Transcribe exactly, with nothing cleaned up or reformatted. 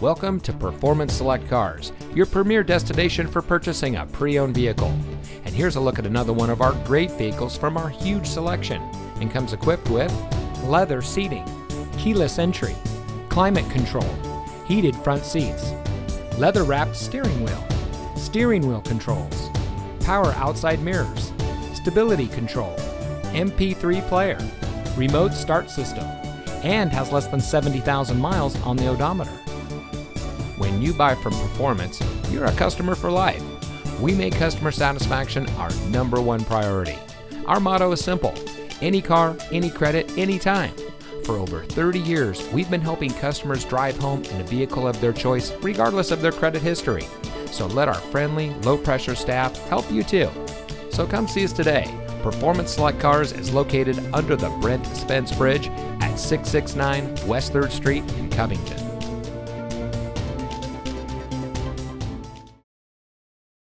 Welcome to Performance Select Cars, your premier destination for purchasing a pre-owned vehicle. And here's a look at another one of our great vehicles from our huge selection, and comes equipped with leather seating, keyless entry, climate control, heated front seats, leather-wrapped steering wheel, steering wheel controls, power outside mirrors, stability control, M P three player, remote start system, and has less than seventy thousand miles on the odometer. When you buy from Performance, you're a customer for life. We make customer satisfaction our number one priority. Our motto is simple: any car, any credit, any time. For over thirty years, we've been helping customers drive home in a vehicle of their choice, regardless of their credit history. So let our friendly, low-pressure staff help you too. So come see us today. Performance Select Cars is located under the Brent Spence Bridge at six six nine West third Street in Covington.